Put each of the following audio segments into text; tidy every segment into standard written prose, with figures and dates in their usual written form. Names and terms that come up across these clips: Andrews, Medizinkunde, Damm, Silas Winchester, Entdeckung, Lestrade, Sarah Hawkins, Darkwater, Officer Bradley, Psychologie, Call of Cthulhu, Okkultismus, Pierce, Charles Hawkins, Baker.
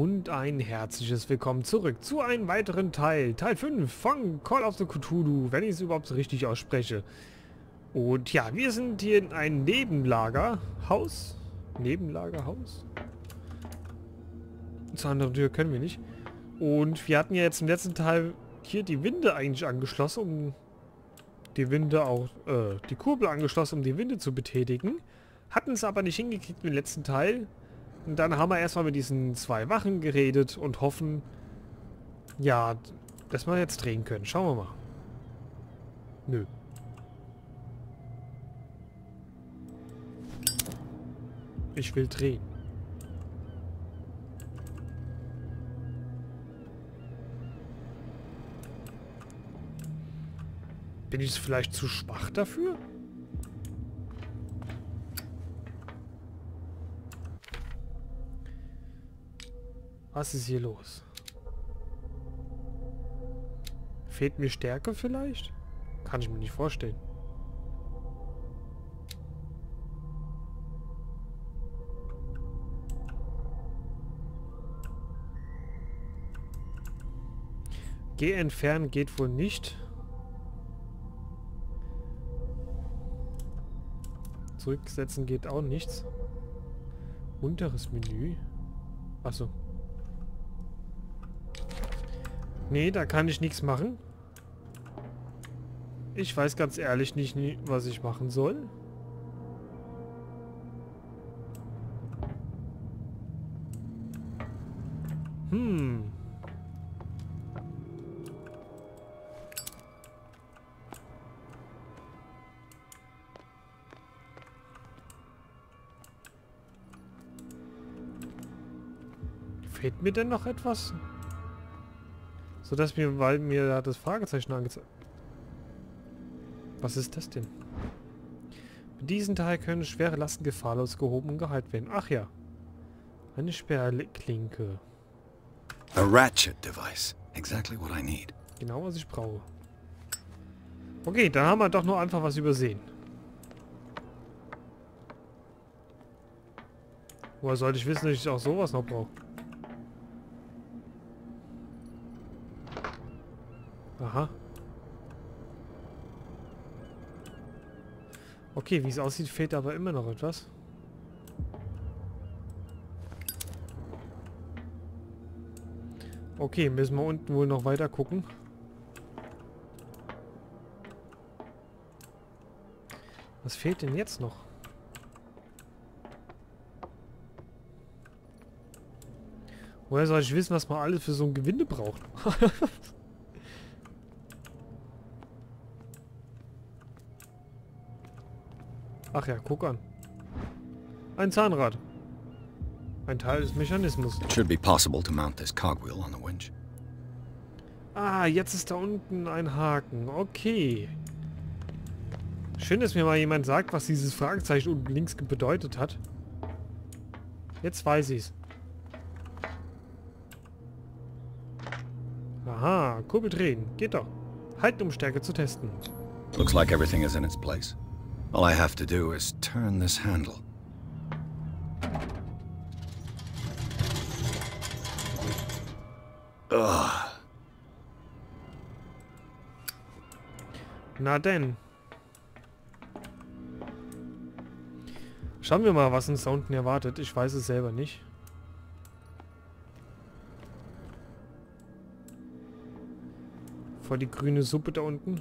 Und ein herzliches Willkommen zurück zu einem weiteren Teil. Teil 5 von Call of Cthulhu, wenn ich es überhaupt richtig ausspreche. Und ja, wir sind hier in einem Nebenlagerhaus. Nebenlagerhaus? Zur anderen Tür können wir nicht. Und wir hatten ja jetzt im letzten Teil hier die Winde eigentlich angeschlossen, um die Winde auch, die Kurbel angeschlossen, um die Winde zu betätigen. Hatten es aber nicht hingekriegt im letzten Teil. Und dann haben wir erstmal mit diesen zwei Wachen geredet und hoffen, ja, dass wir jetzt drehen können. Schauen wir mal. Nö. Ich will drehen. Bin ich vielleicht zu schwach dafür? Was ist hier los? Fehlt mir Stärke vielleicht? Kann ich mir nicht vorstellen. Geh entfernen geht wohl nicht. Zurücksetzen geht auch nichts. Unteres Menü. Achso. Nee, da kann ich nichts machen. Ich weiß ganz ehrlich nicht, was ich machen soll. Fehlt mir denn noch etwas? So dass mir, weil mir da das Fragezeichen angezeigt. Was ist das denn? Mit diesem Teil können schwere Lasten gefahrlos gehoben und gehalten werden. Ach ja. Eine Sperrklinke. A ratchet device. Exactly what I need. Genau, was ich brauche. Okay, dann haben wir doch nur einfach was übersehen. Woher sollte ich wissen, dass ich auch sowas noch brauche? Aha. Okay, wie es aussieht, fehlt aber immer noch etwas. Okay, müssen wir unten wohl noch weiter gucken. Was fehlt denn jetzt noch? Woher soll ich wissen, was man alles für so ein Gewinde braucht? Ach ja, guck an. Ein Zahnrad. Ein Teil des Mechanismus. It should be possible to mount this cogwheel on the winch. Ah, jetzt ist da unten ein Haken. Okay. Schön, dass mir mal jemand sagt, was dieses Fragezeichen unten links bedeutet hat. Jetzt weiß ich's. Aha, Kurbel drehen. Geht doch. Halten, um Stärke zu testen. Looks like everything is in its place. All I have to do is turn this handle. Ugh. Na denn. Schauen wir mal, was uns da unten erwartet. Ich weiß es selber nicht. Vor die grüne Suppe da unten.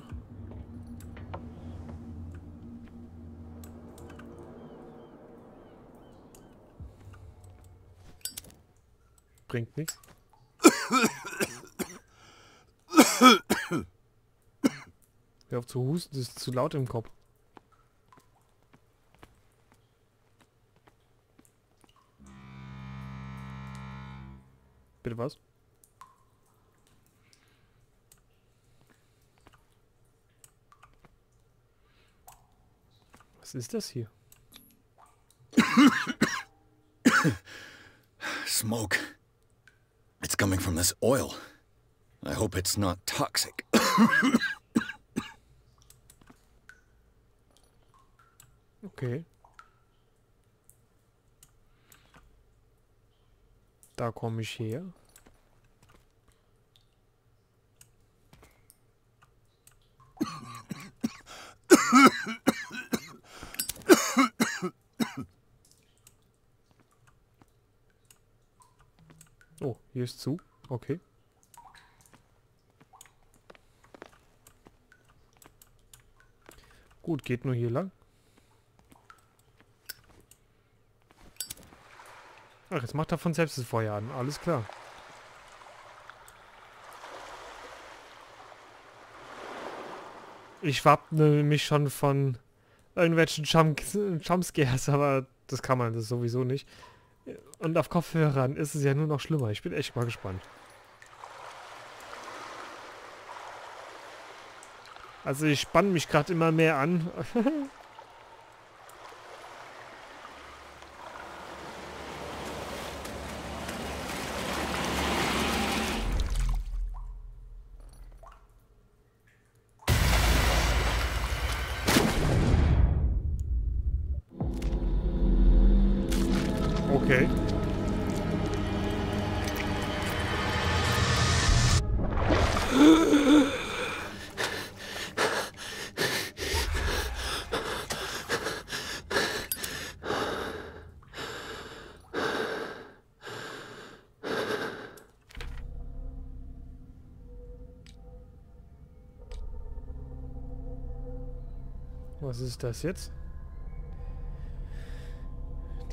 Bringt nichts. Hör auf zu husten, das ist zu laut im Kopf. Bitte was? Was ist das hier? Smoke. It's coming from this oil. I hope it's not toxic. Okay. Da komme ich her. Oh, hier ist zu. Okay. Gut, geht nur hier lang. Ach, jetzt macht er von selbst das Feuer an. Alles klar. Ich wappne mich schon von irgendwelchen Jumpscares, aber das kann man das sowieso nicht. Und auf Kopfhörern ist es ja nur noch schlimmer. Ich bin echt mal gespannt. Also ich spanne mich gerade immer mehr an. Okay. Was ist das jetzt?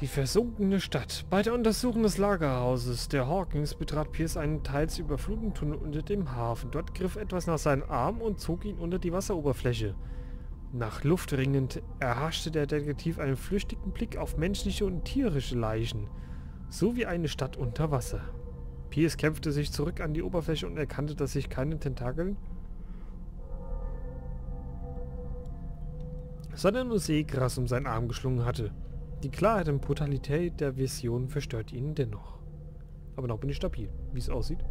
Die versunkene Stadt. Bei der Untersuchung des Lagerhauses der Hawkins betrat Pierce einen teils überfluteten Tunnel unter dem Hafen. Dort griff etwas nach seinen Arm und zog ihn unter die Wasseroberfläche. Nach Luft ringend erhaschte der Detektiv einen flüchtigen Blick auf menschliche und tierische Leichen, sowie eine Stadt unter Wasser. Pierce kämpfte sich zurück an die Oberfläche und erkannte, dass sich keine Tentakeln, sondern nur Seegras um seinen Arm geschlungen hatte. Die Klarheit und Brutalität der Vision verstört ihn dennoch. Aber noch bin ich stabil, wie es aussieht.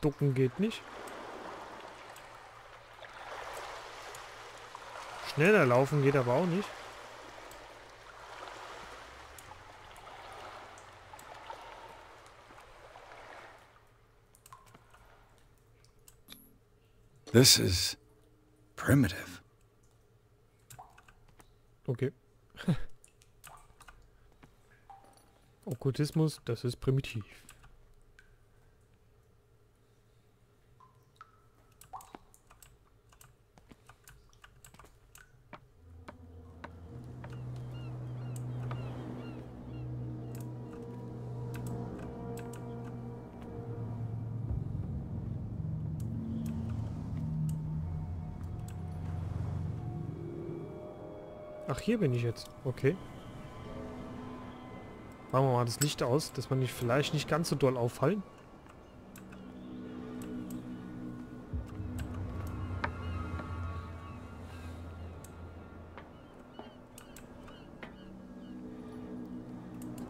Ducken geht nicht. Schneller laufen geht aber auch nicht. This is primitive. Okay. Okkultismus, das ist primitiv. Ach, hier bin ich jetzt. Okay. Machen wir mal das Licht aus, dass wir nicht, vielleicht nicht ganz so doll auffallen.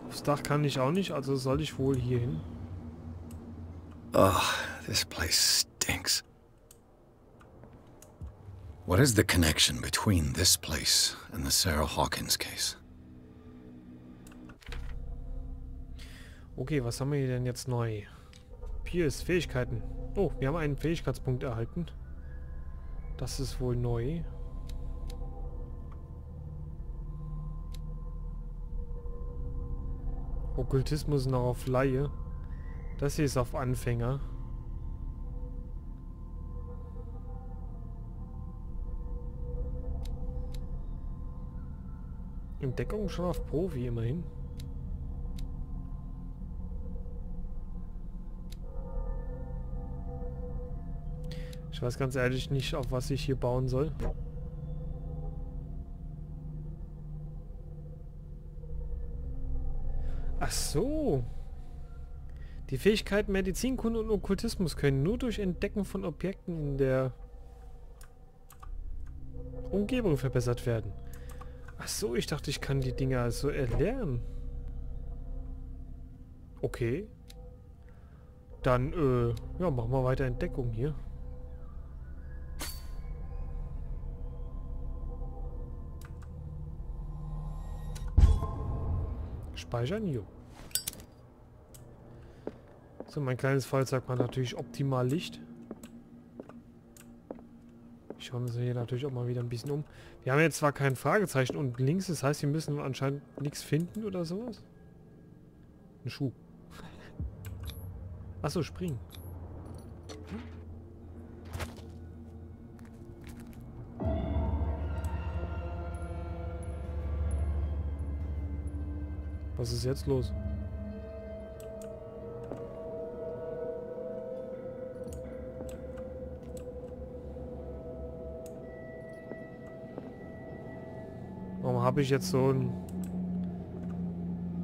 Aufs Dach kann ich auch nicht, also soll ich wohl hier hin. Oh, this place stinks. What is the connection between this place and the Sarah Hawkins case? Okay, was haben wir hier denn jetzt neu? Pierce, Fähigkeiten. Oh, wir haben einen Fähigkeitspunkt erhalten. Das ist wohl neu. Okkultismus noch auf Laie. Das hier ist auf Anfänger. Entdeckung schon auf Profi immerhin. Ich weiß ganz ehrlich nicht, auf was ich hier bauen soll. Ach so. Die Fähigkeiten Medizinkunde und Okkultismus können nur durch Entdecken von Objekten in der Umgebung verbessert werden. Ach so, ich dachte, ich kann die Dinger also erlernen. Okay. Dann, ja, machen wir weiter Entdeckung hier. Speichern, jo. So, mein kleines Feuerzeug macht natürlich optimal Licht. Schauen wir uns hier natürlich auch mal wieder ein bisschen um. Wir haben jetzt zwar kein Fragezeichen unten links, das heißt, wir müssen anscheinend nichts finden oder sowas. Ein Schuh. Achso, springen. Was ist jetzt los? Warum habe ich jetzt so einen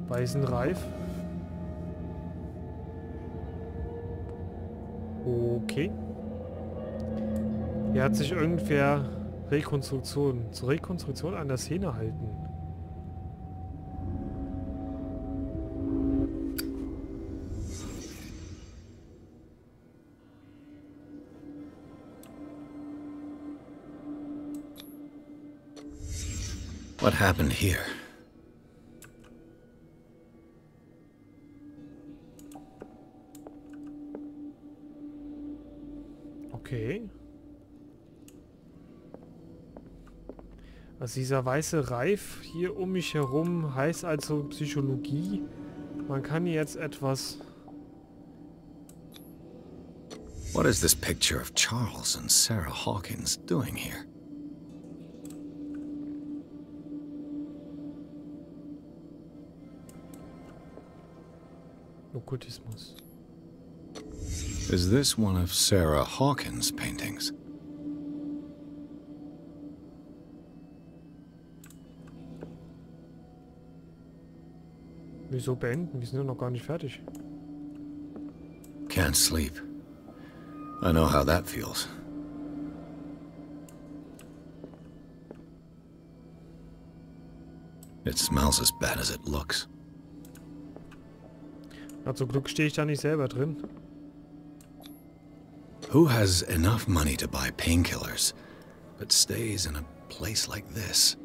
weißen Reif? Okay. Hier hat sich irgendwer zur Rekonstruktion an der Szene halten. What happened here? Okay. Also dieser weiße Reif hier um mich herum heißt also Psychologie. Man kann jetzt etwas... What is this picture of Charles and Sarah Hawkins doing here? Okkultismus. Is this one of Sarah Hawkins' paintings? Wieso beenden? Wir sind ja noch gar nicht fertig. Can't sleep. I know how that feels. It smells as bad as it looks. Na, zum Glück stehe ich da nicht selber drin. Who has enough money to buy painkillers, but stays in a place like this?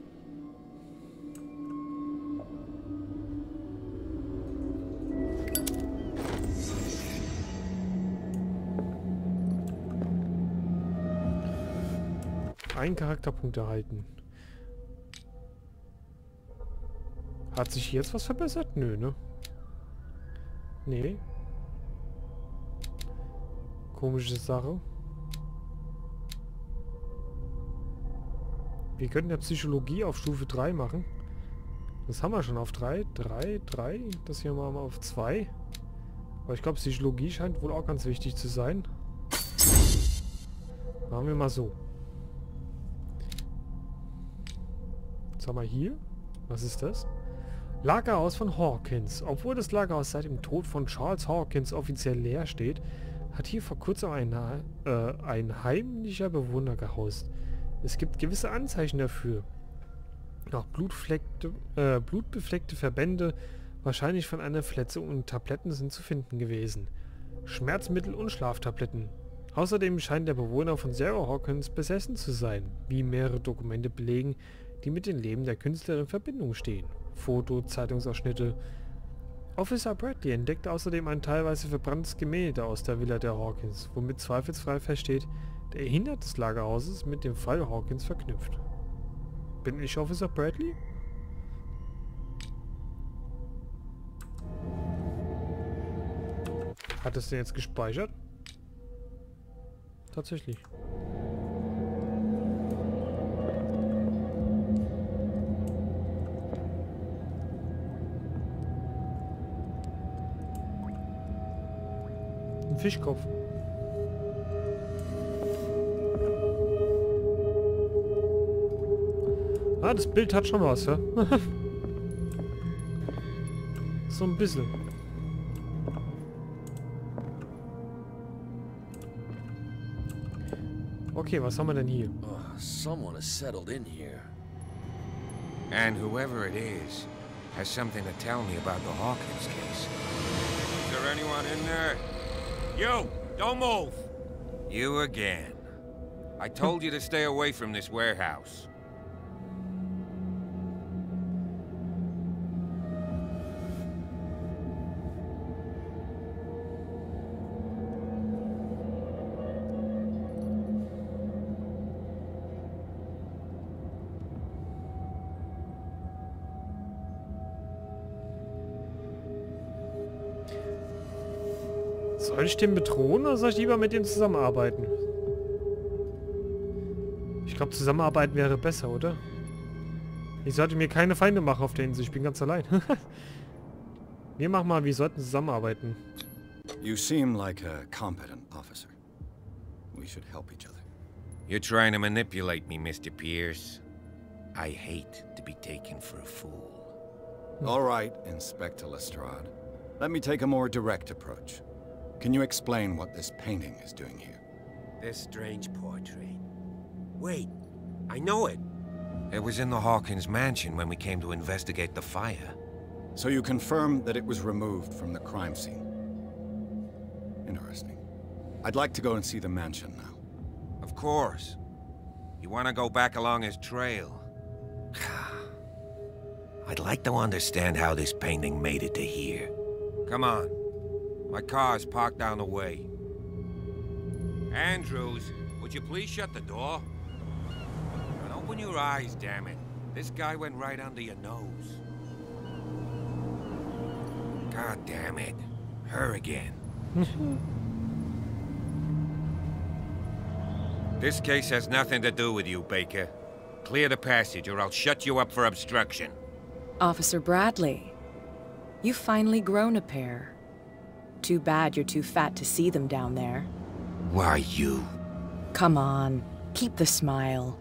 Ein Charakterpunkt erhalten. Hat sich jetzt was verbessert? Nö, ne? Nee. Komische Sache. Wir könnten ja Psychologie auf Stufe 3 machen. Das haben wir schon auf 3. 3, 3. Das hier machen wir auf 2. Aber ich glaube, Psychologie scheint wohl auch ganz wichtig zu sein. Machen wir mal so. Was haben wir hier? Was ist das? Lagerhaus von Hawkins. Obwohl das Lagerhaus seit dem Tod von Charles Hawkins offiziell leer steht, hat hier vor kurzem ein heimlicher Bewohner gehaust. Es gibt gewisse Anzeichen dafür. Auch blutbefleckte Verbände, wahrscheinlich von einer Verletzung, und Tabletten sind zu finden gewesen. Schmerzmittel und Schlaftabletten. Außerdem scheint der Bewohner von Sarah Hawkins besessen zu sein, wie mehrere Dokumente belegen, die mit dem Leben der Künstlerin in Verbindung stehen. Foto, Zeitungsausschnitte. Officer Bradley entdeckte außerdem ein teilweise verbranntes Gemälde aus der Villa der Hawkins, womit zweifelsfrei feststeht, der Inhalt des Lagerhauses mit dem Fall Hawkins verknüpft. Bin ich Officer Bradley? Hat es denn jetzt gespeichert? Tatsächlich. Fischkopf. Ah, das Bild hat schon was, ja? So ein bisschen. Okay, was haben wir denn hier? Someone has settled in here. And whoever it is has something to tell me about the Hawkins case. there anyone in there? You! Don't move! You again. I told you to stay away from this warehouse. Soll ich den bedrohen oder soll ich lieber mit dem zusammenarbeiten? Ich glaube, zusammenarbeiten wäre besser, oder? Ich sollte mir keine Feinde machen auf der Insel. Ich bin ganz allein. Wir machen mal, wir sollten zusammenarbeiten. You seem like a competent officer. We should help each other. You're trying to manipulate me, Mr. Pierce. I hate to be taken for a fool. All right, Inspector Lestrade. Let me take a more direct approach. Can you explain what this painting is doing here? This strange portrait. Wait, I know it. It was in the Hawkins mansion when we came to investigate the fire. So you confirm that it was removed from the crime scene? Interesting. I'd like to go and see the mansion now. Of course. You want to go back along his trail. I'd like to understand how this painting made it to here. Come on. My car is parked down the way. Andrews, would you please shut the door? And open your eyes, damn it. This guy went right under your nose. God damn it. Her again. This case has nothing to do with you, Baker. Clear the passage or I'll shut you up for obstruction. Officer Bradley, you've finally grown a pair. Too bad you're too fat to see them down there. Why you? Come on, keep the smile.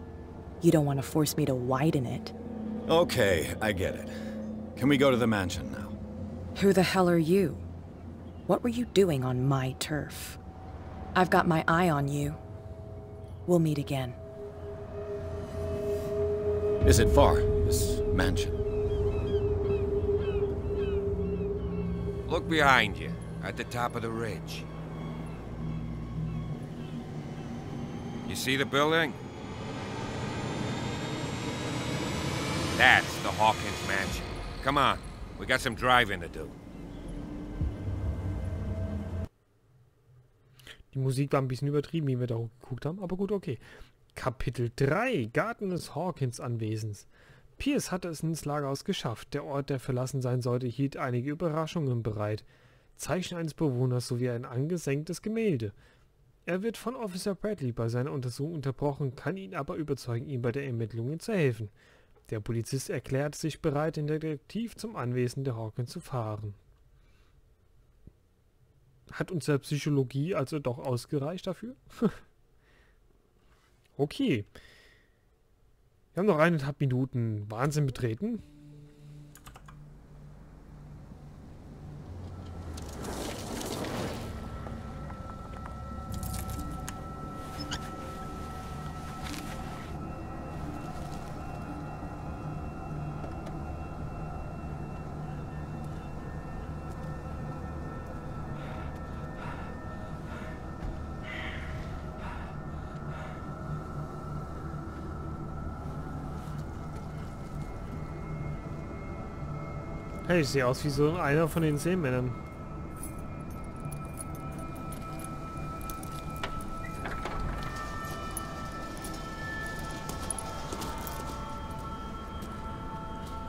You don't want to force me to widen it. Okay, I get it. Can we go to the mansion now? Who the hell are you? What were you doing on my turf? I've got my eye on you. We'll meet again. Is it far, this mansion? Look behind you. At the top of the ridge. You see the building? That's the Hawkins mansion. Come on, we got some driving to do. Die Musik war ein bisschen übertrieben, wie wir da geguckt haben, aber gut, okay. Kapitel 3, Garten des Hawkins-Anwesens. Pierce hatte es ins Lagerhaus geschafft. Der Ort, der verlassen sein sollte, hielt einige Überraschungen bereit. Zeichen eines Bewohners sowie ein angesenktes Gemälde. Er wird von Officer Bradley bei seiner Untersuchung unterbrochen, kann ihn aber überzeugen, ihm bei der Ermittlung zu helfen. Der Polizist erklärt sich bereit, den Detektiv zum Anwesen der Hawkins zu fahren. Hat unsere Psychologie also doch ausgereicht dafür? Okay. Wir haben noch 1,5 Minuten. Wahnsinn betreten. Hey, ich sehe aus wie so einer von den Seemännern.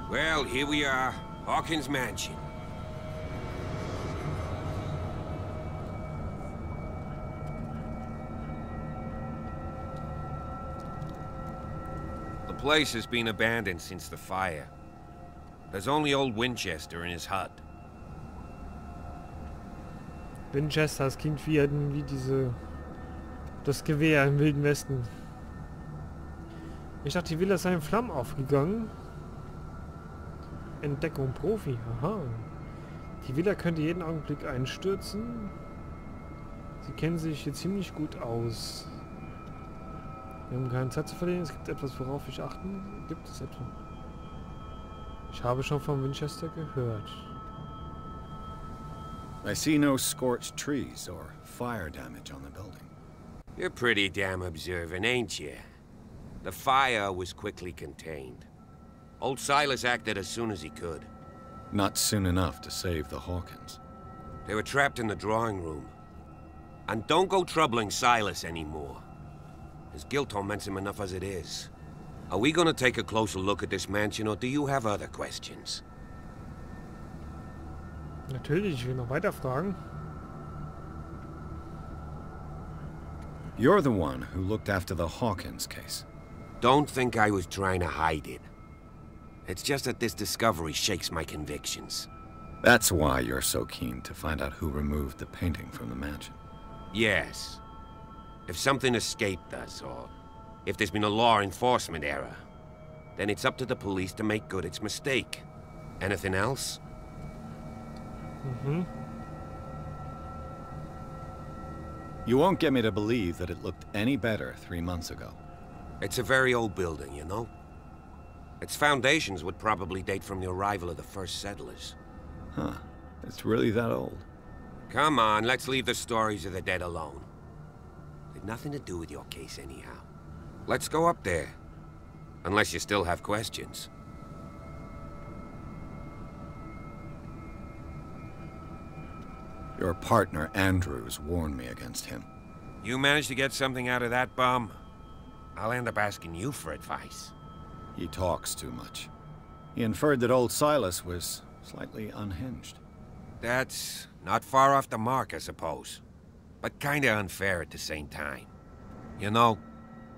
Well, here we are, Hawkins Mansion. The place has been abandoned since the fire. There's only old Winchester in his hut. Winchester, das klingt wie das Gewehr im Wilden Westen. Ich dachte, die Villa sei in Flammen aufgegangen. Entdeckung Profi, aha. Die Villa könnte jeden Augenblick einstürzen. Sie kennen sich hier ziemlich gut aus. Wir haben keine Zeit zu verlieren. Es gibt etwas, worauf ich achten. Gibt es etwas? Ich habe schon von Winchester gehört. I see no scorched trees or fire damage on the building. You're pretty damn observant, ain't you? The fire was quickly contained. Old Silas acted as soon as he could. Not soon enough to save the Hawkins. They were trapped in the drawing room. And don't go troubling Silas anymore. His guilt torments him enough as it is. Are we gonna take a closer look at this mansion, or do you have other questions? Natürlich, ich will noch weiter fragen. You're the one who looked after the Hawkins case. Don't think I was trying to hide it. It's just that this discovery shakes my convictions. That's why you're so keen to find out who removed the painting from the mansion. Yes. If something escaped us, or if there's been a law enforcement error, then it's up to the police to make good its mistake. Anything else? Mm-hmm. You won't get me to believe that it looked any better 3 months ago. It's a very old building, you know. Its foundations would probably date from the arrival of the first settlers. Huh. It's really that old. Come on, let's leave the stories of the dead alone. They've nothing to do with your case anyhow. Let's go up there. Unless you still have questions. Your partner, Andrews, warned me against him. You managed to get something out of that bum? I'll end up asking you for advice. He talks too much. He inferred that old Silas was slightly unhinged. That's not far off the mark, I suppose. But kinda unfair at the same time. You know,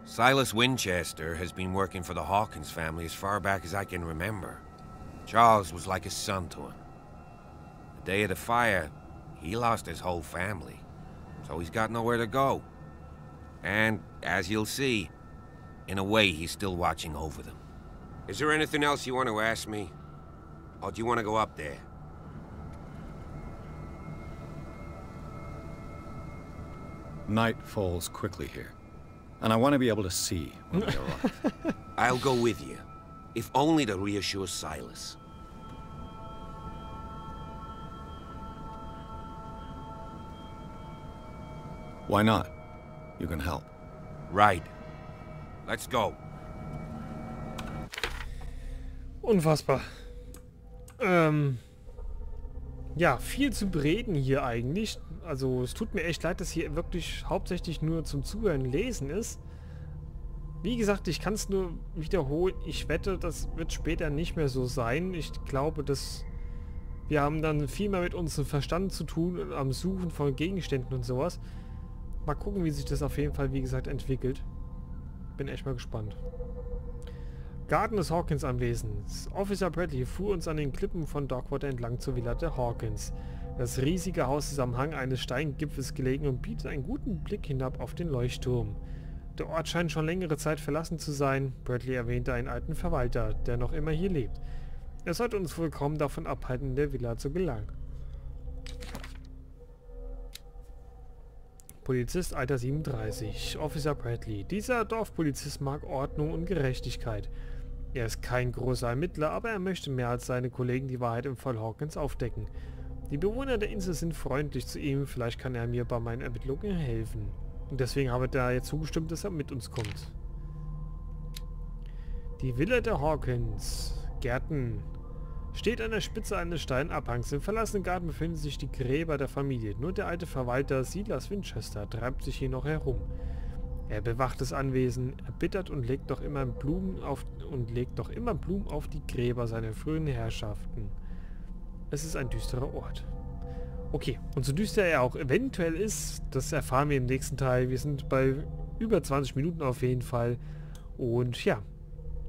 Silas Winchester has been working for the Hawkins family as far back as I can remember. Charles was like a son to him. The day of the fire, he lost his whole family, so he's got nowhere to go. And, as you'll see, in a way, he's still watching over them. Is there anything else you want to ask me? Or do you want to go up there? Night falls quickly here, and I want to be able to see when we arrive. I'll go with you, if only to reassure Silas. Why not? You can help. Right. Let's go. Unfassbar. Ja, viel zu bereden hier eigentlich. Also es tut mir echt leid, dass hier wirklich hauptsächlich nur zum Zuhören lesen ist. Wie gesagt, ich kann es nur wiederholen. Ich wette, das wird später nicht mehr so sein. Ich glaube, dass wir haben dann viel mehr mit unserem Verstand zu tun und am Suchen von Gegenständen und sowas. Mal gucken, wie sich das auf jeden Fall, wie gesagt, entwickelt. Bin echt mal gespannt. Garten des Hawkins Anwesens. Officer Bradley fuhr uns an den Klippen von Darkwater entlang zur Villa der Hawkins. Das riesige Haus ist am Hang eines Steingipfels gelegen und bietet einen guten Blick hinab auf den Leuchtturm. Der Ort scheint schon längere Zeit verlassen zu sein. Bradley erwähnte einen alten Verwalter, der noch immer hier lebt. Er sollte uns wohl kaum davon abhalten, in der Villa zu gelangen. Polizist, Alter 37, Officer Bradley. Dieser Dorfpolizist mag Ordnung und Gerechtigkeit. Er ist kein großer Ermittler, aber er möchte mehr als seine Kollegen die Wahrheit im Fall Hawkins aufdecken. Die Bewohner der Insel sind freundlich zu ihm, vielleicht kann er mir bei meinen Ermittlungen helfen. Und deswegen habe ich da jetzt zugestimmt, dass er mit uns kommt. Die Villa der Hawkins, Gärten. Steht an der Spitze eines steilen Abhangs. Im verlassenen Garten befinden sich die Gräber der Familie. Nur der alte Verwalter Silas Winchester treibt sich hier noch herum. Er bewacht das Anwesen, erbittert und legt doch immer Blumen auf die Gräber seiner frühen Herrschaften. Es ist ein düsterer Ort. Okay, und so düster er auch eventuell ist, das erfahren wir im nächsten Teil. Wir sind bei über 20 Minuten auf jeden Fall. Und ja,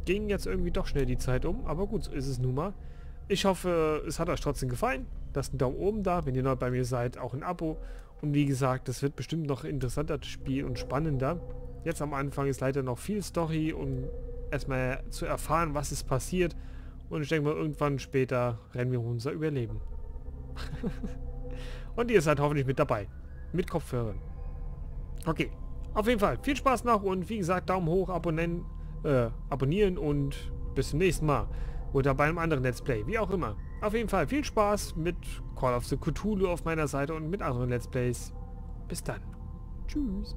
ging jetzt irgendwie doch schnell die Zeit um. Aber gut, so ist es nun mal. Ich hoffe, es hat euch trotzdem gefallen. Lasst einen Daumen oben da, wenn ihr neu bei mir seid, auch ein Abo. Und wie gesagt, das wird bestimmt noch interessanter das Spiel und spannender. Jetzt am Anfang ist leider noch viel Story, um erstmal zu erfahren, was ist passiert. Und ich denke mal, irgendwann später rennen wir um unser Überleben. Und ihr seid hoffentlich mit dabei. Mit Kopfhörern. Okay, auf jeden Fall. Viel Spaß noch und wie gesagt, Daumen hoch, abonnieren und bis zum nächsten Mal. Oder bei einem anderen Let's Play, wie auch immer. Auf jeden Fall viel Spaß mit Call of Cthulhu auf meiner Seite und mit anderen Let's Plays. Bis dann. Tschüss.